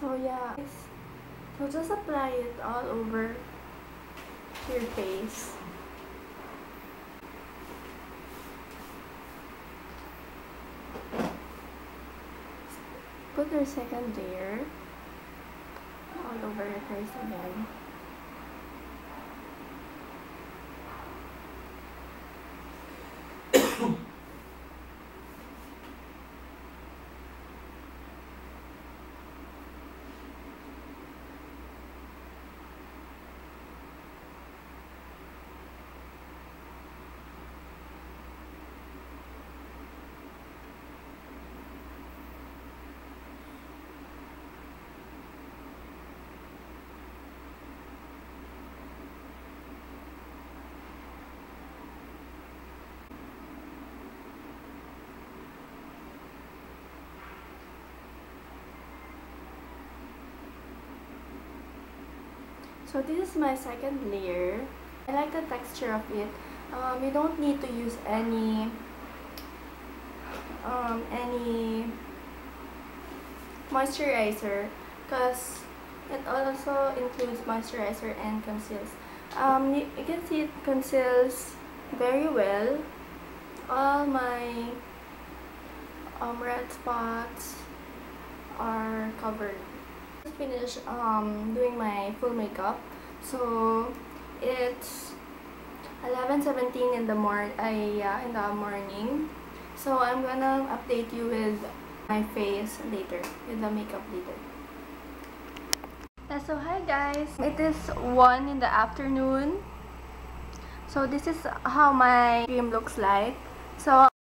So yeah, so just apply it all over your face. Put your second layer all over your face again. So this is my second layer. I like the texture of it. You don't need to use any moisturizer, because it also includes moisturizer and conceals. You can see it conceals very well all my red spots are covered. Finish doing my full makeup, so it's 11:17 in the morning, so I'm gonna update you with my face later, with the makeup later. So hi guys, it is 1 in the afternoon, so this is how my cream looks like. So